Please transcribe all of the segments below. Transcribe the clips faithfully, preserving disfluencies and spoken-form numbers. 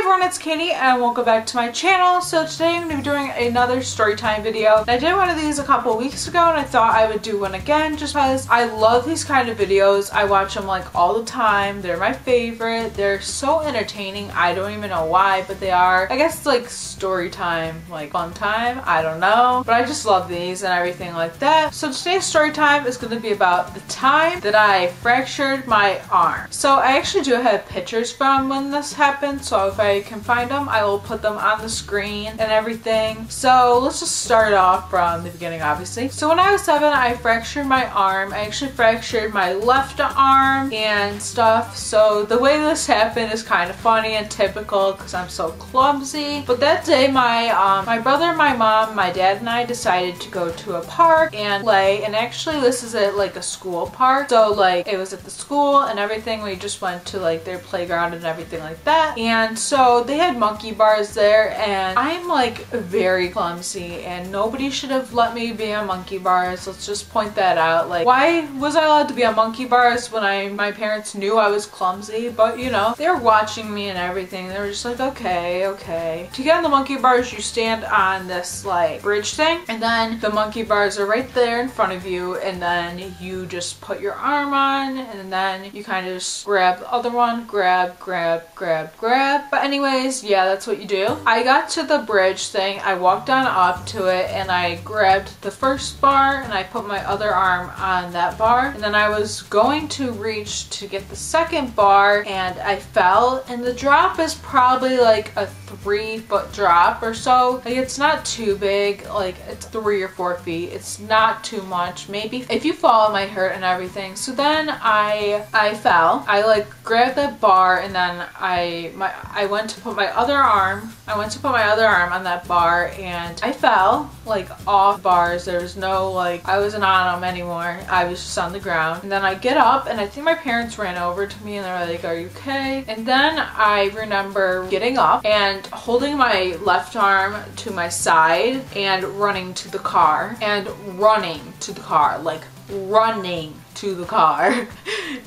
everyone, it's Katie and welcome back to my channel. So today I'm going to be doing another story time video. I did one of these a couple weeks ago and I thought I would do one again just because I love these kind of videos. I watch them like all the time. They're my favorite. They're so entertaining. I don't even know why, but they are. I guess like story time, like fun time. I don't know, but I just love these and everything like that. So today's story time is going to be about the time that I fractured my arm. So I actually do have pictures from when this happened, so if I can find them I will put them on the screen and everything. So let's just start off from the beginning, obviously. So when I was seven, I fractured my arm. I actually fractured my left arm and stuff. So the way this happened is kind of funny and typical because I'm so clumsy. But that day my um, my brother, my mom, my dad and I decided to go to a park and play, and actually this is at like a school park, so like it was at the school and everything. We just went to like their playground and everything like that, and so they had monkey bars there, and I'm like very clumsy and nobody should have let me be on monkey bars. Let's just point that out. Like, why was I allowed to be on monkey bars when I my parents knew I was clumsy? But you know, they were watching me and everything. They were just like, okay, okay. To get on the monkey bars you stand on this like bridge thing, and then the monkey bars are right there in front of you, and then you just put your arm on and then you kind of just grab the other one, grab grab grab grab. But anyways, yeah, that's what you do. I got to the bridge thing, I walked on up to it, and I grabbed the first bar and I put my other arm on that bar, and then I was going to reach to get the second bar and I fell, and the drop is probably like a three foot drop or so. Like, it's not too big, like it's three or four feet. It's not too much. Maybe if you fall it might hurt and everything. So then I I fell. I like grabbed that bar and then I my I went to put my other arm I went to put my other arm on that bar and I fell like off bars. There was no like I wasn't on them anymore. I was just on the ground, and then I get up and I think my parents ran over to me and they were like, are you okay? And then I remember getting up and holding my left arm to my side and running to the car and running to the car like running to the car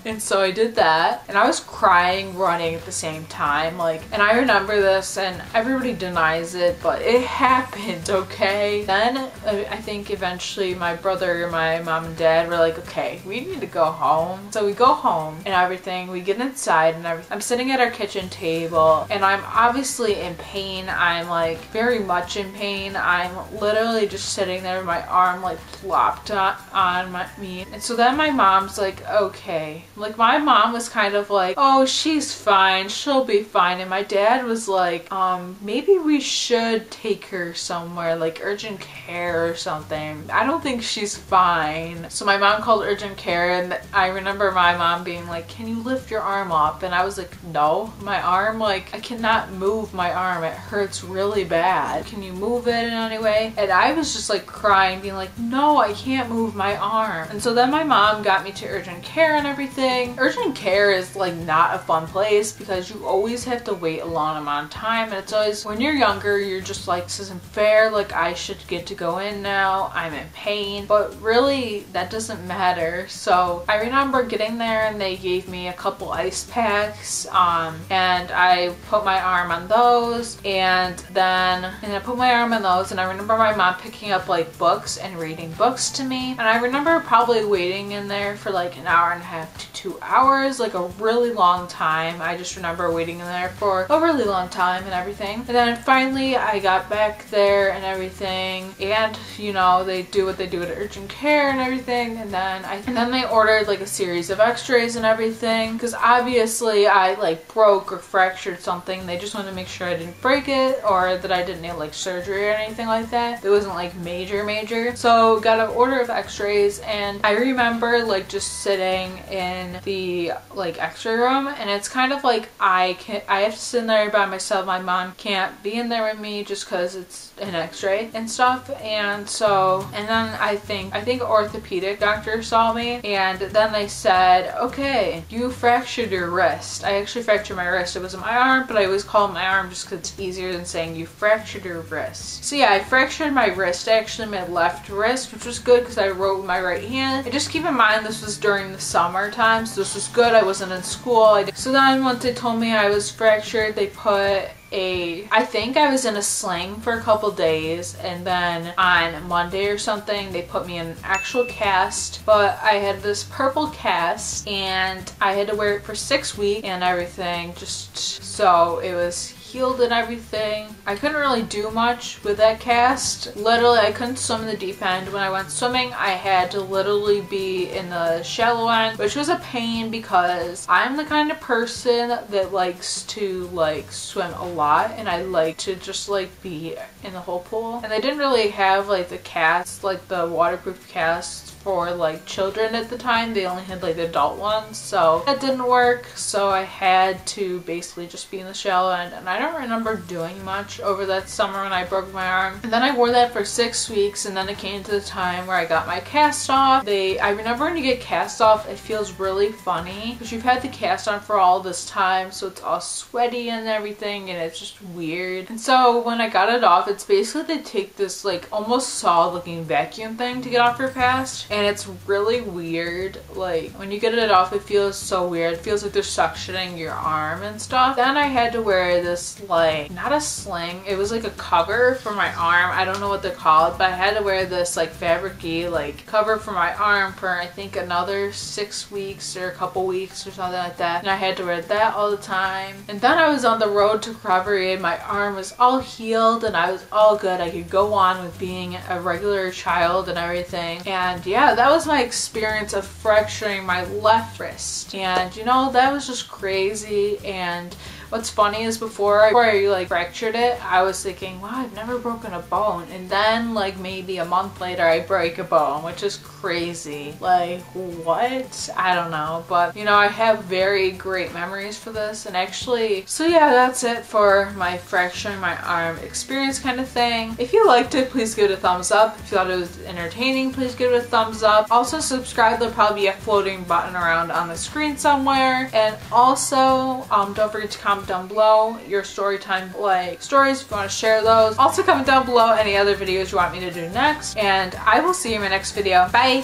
and so I did that, and I was crying running at the same time, like, and I remember this and everybody denies it, but it happened, okay? Then I think eventually my brother, my mom and dad were like, okay, we need to go home. So we go home and everything, we get inside and everything. I'm sitting at our kitchen table and I'm obviously in pain. I'm like very much in pain. I'm literally just sitting there with my arm like plopped on, on my me, and so then my mom's like, okay, like my mom was kind of like, oh, she's fine, she'll be fine, and my dad was like, um maybe we should take her somewhere like urgent care or something, I don't think she's fine. So my mom called urgent care, and I remember my mom being like, can you lift your arm up? And I was like, no, my arm, like I cannot move my arm, it hurts really bad, can you move it in any way? And I was just like crying being like, no, I can't move my arm. And so then my mom got me to urgent care and everything. Urgent care is like not a fun place because you always have to wait a long amount of time, and it's always when you're younger you're just like, this isn't fair, like I should get to go in now, I'm in pain, but really that doesn't matter. So I remember getting there and they gave me a couple ice packs um and I put my arm on those, and then and I put my arm on those, and I remember my mom picking up like books and reading books to me, and I remember probably waiting in there for like an hour and a half to two hours, like a really long time. I just remember waiting in there for a really long time and everything, and then finally I got back there and everything, and you know, they do what they do at urgent care and everything, and then I and then they ordered like a series of x-rays and everything because obviously I like broke or fractured something. They just wanted to make sure I didn't break it or that I didn't need like surgery or anything like that. It wasn't like major major. So got an order of x-rays, and I remember like just sitting in the like x-ray room, and it's kind of like I can I have to sit in there by myself. My mom can't be in there with me just because it's an x-ray and stuff, and so and then I think I think orthopedic doctor saw me, and then they said, okay, you fractured your wrist. I actually fractured my wrist. It wasn't my arm, but I always call it my arm just because it's easier than saying you fractured your wrist. So yeah, I fractured my wrist, actually my left wrist, which was good because I wrote with my right hand. I just keep in mind time. This was during the summer time, so this was good. I wasn't in school. I so then once they told me I was fractured, they put a, I think I was in a sling for a couple days, and then on Monday or something they put me in an actual cast, but I had this purple cast and I had to wear it for six weeks and everything, just so it was healed and everything. I couldn't really do much with that cast. Literally, I couldn't swim in the deep end. When I went swimming, I had to literally be in the shallow end, which was a pain because I'm the kind of person that likes to like swim a lot, and I like to just like be in the whole pool. And they didn't really have like the casts, like the waterproof casts for like children at the time. They only had like the adult ones, so that didn't work. So I had to basically just be in the shallow end, and I don't remember doing much over that summer when I broke my arm. And then I wore that for six weeks, and then it came to the time where I got my cast off. They, I remember when you get cast off, it feels really funny because you've had the cast on for all this time, so it's all sweaty and everything, and it's just weird. And so when I got it off, it's basically they take this like almost saw looking vacuum thing to get off your cast. And it's really weird, like when you get it off it feels so weird. It feels like they're suctioning your arm and stuff. Then I had to wear this like, not a sling, it was like a cover for my arm. I don't know what they're called, but I had to wear this like fabric-y like cover for my arm for I think another six weeks or a couple weeks or something like that. And I had to wear that all the time. And then I was on the road to recovery and my arm was all healed and I was all good. I could go on with being a regular child and everything. And yeah, Yeah, that was my experience of fracturing my left wrist, and you know, that was just crazy. And what's funny is before I, before I like fractured it, I was thinking, wow, I've never broken a bone. And then like maybe a month later I break a bone, which is crazy. Like what? I don't know, but you know, I have very great memories for this. And actually, so yeah, that's it for my fracturing my arm experience kind of thing. If you liked it, please give it a thumbs up. If you thought it was entertaining, please give it a thumbs up. Also subscribe, there'll probably be a floating button around on the screen somewhere. And also um, don't forget to comment down below your story time like stories if you want to share those. Also comment down below any other videos you want me to do next, and I will see you in my next video. Bye.